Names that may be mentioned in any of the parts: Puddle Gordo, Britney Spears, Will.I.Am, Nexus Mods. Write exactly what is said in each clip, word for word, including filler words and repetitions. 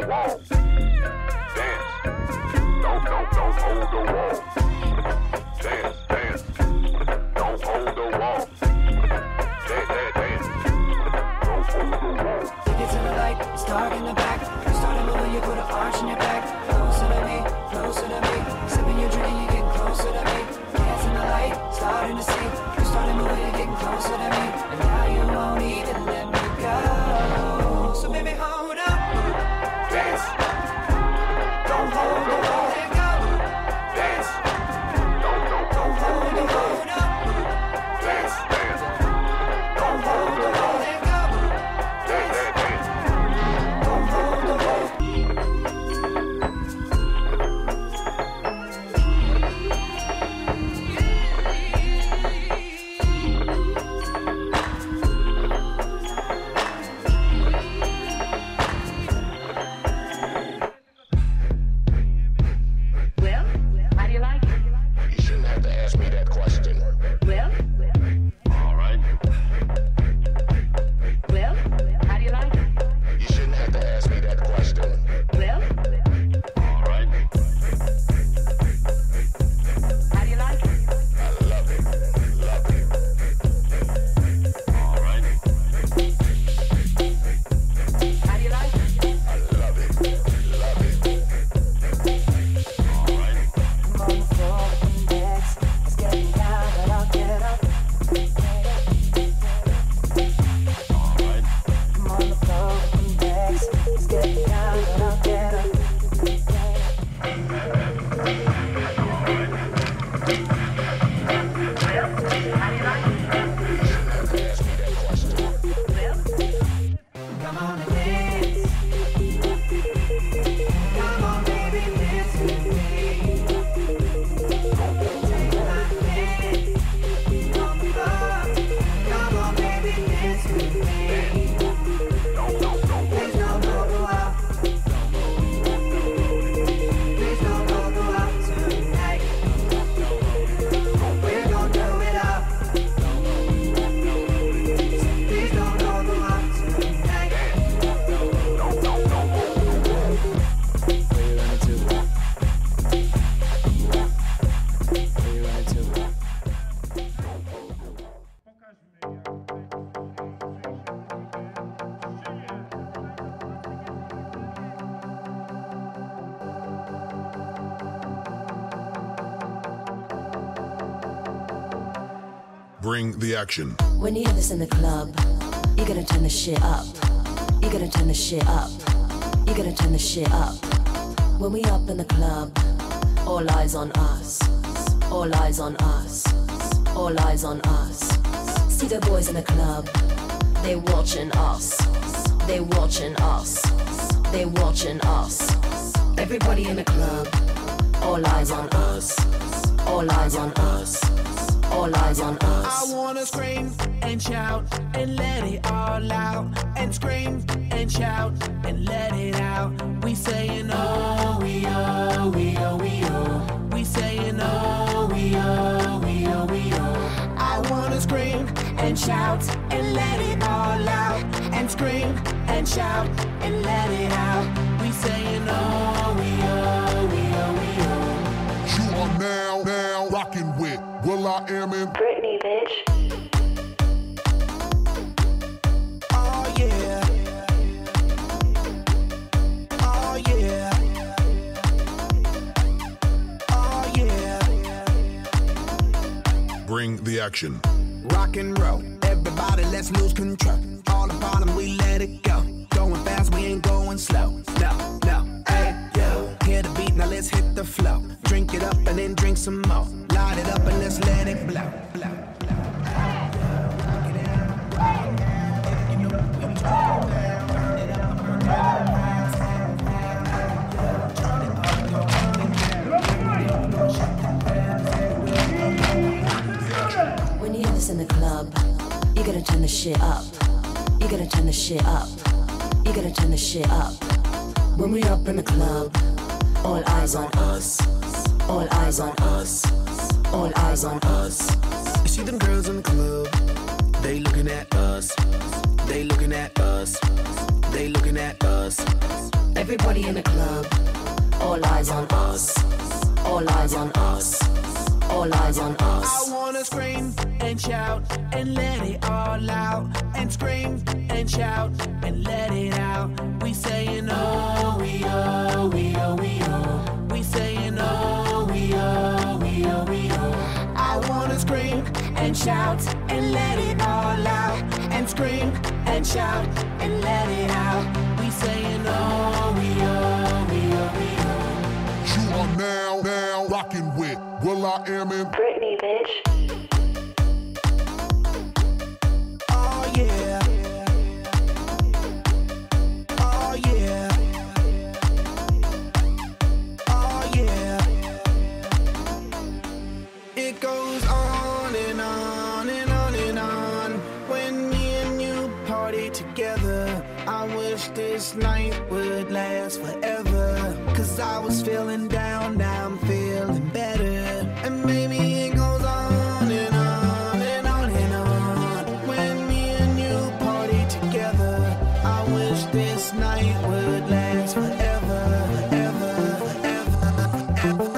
the wall. Dance. Don't, don't, don't hold the wall. Dance, dance. Don't hold the wall. Dance, dance, dance. Don't hold the wall. Take it to the light. It's dark in the back. You start moving, you put an arch in your back. Closer to me, closer to me. Sipping your drink, you get closer to me. Dance in the light, starting to see. You start moving, you're getting closer to me. And now you won't even let me go. So baby, hold up. Dance. Bring the action. When you have this in the club, you're gonna turn the shit up. You're gonna turn the shit up. You're gonna turn the shit up. When we up in the club, all eyes on us. All eyes on us. All eyes on us. See the boys in the club. They watching us. They watching us. They watching us. Everybody in the club. All eyes on us. All eyes on us. All eyes on us. I wanna scream and shout and let it all out. And scream and shout and let it out. We saying oh, we oh, we oh, we oh. We saying oh, we oh, we oh, we oh. I wanna scream and shout and let it all out. And scream and shout and let it out. We saying oh, we oh, we oh, we oh. You are now, now rocking with Will.I.Am in Britney, bitch. Oh yeah. Oh yeah. Oh yeah. Bring the action. Rock and roll. Everybody, let's lose control. All the bottom, we let it go. Going fast, we ain't going slow. No, no. Hey, yo. Hear the beat, now let's hit the flow. Drink it up and then drink some more. Light it up and let's let it blow, blow, blow. When you hear this in the club, you're gonna turn the shit up. You're gonna turn the shit up. You're gonna turn the shit up. When we up in the club, all eyes on us. All eyes on us. All eyes on us. You see them girls in the club. They looking at us. They looking at us. they looking at us. Everybody in the club, all eyes on us, all eyes on us, all eyes on us. I wanna scream and shout and let it all out, and scream and shout and let it out. We saying oh, we oh, we oh, we oh. We saying oh, we oh, we oh, we oh. I wanna scream and shout and let it all out, and scream and shout and let it out. We saying oh, we oh, we oh, we oh. You are now, now rocking with Will.I.Am and Britney, bitch. This night would last forever, 'cause I was feeling down, now I'm feeling better. And maybe it goes on and on and on and on. When me and you party together, I wish this night would last forever, forever, forever.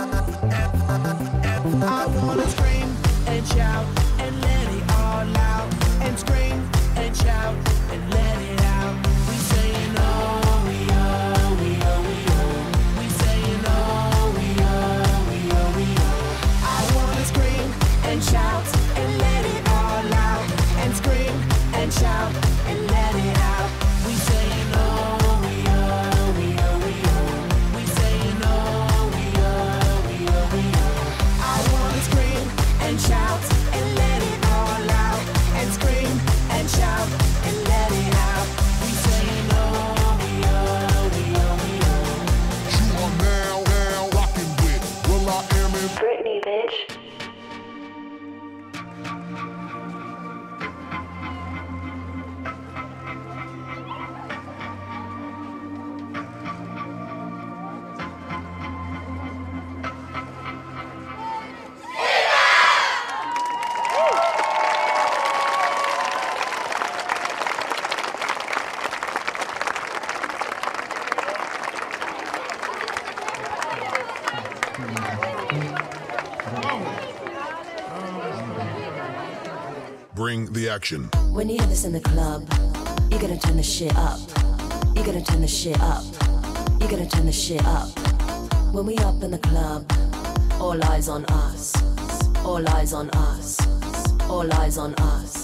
I wanna scream and shout and let it all out, and scream and shout and let it out. Bring the action. When you hear this in the club, you're gonna turn the shit up. You're gonna turn the shit up. You're gonna turn the shit up. When we up in the club, all eyes on us. All eyes on us. All eyes on us.